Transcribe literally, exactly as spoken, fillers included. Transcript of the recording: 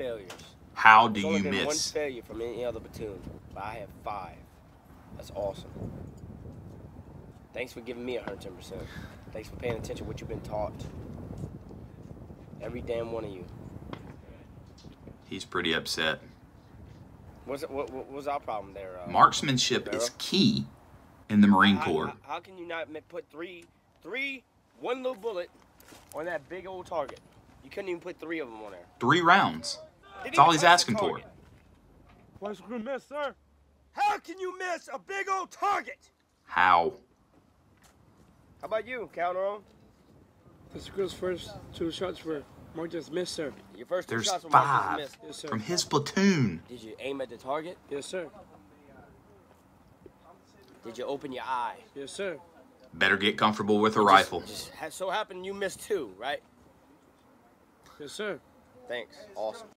failures. How do you miss? There's only been one failure from any other platoon, but I have five. That's awesome. Thanks for giving me one hundred ten percent. Thanks for paying attention to what you've been taught. Every damn one of you. He's pretty upset. What's, what, what was our problem there? Uh, Marksmanship Barrow? Is key in the Marine how, Corps. How, how can you not put three, three, one little bullet on that big old target? You couldn't even put three of them on there. Three rounds. That's all he's asking for. Why is we gonna miss, sir? How can you miss a big old target? How? How about you, Calderon? Mister Grill's first two shots were marked as missed, sir. Your first two There's shots were marked as missed. Yes, sir. From his platoon. Did you aim at the target? Yes, sir. Did you open your eye? Yes, sir. Better get comfortable with a just, rifle. Just so happened you missed two, right? Yes, sir. Thanks. Awesome.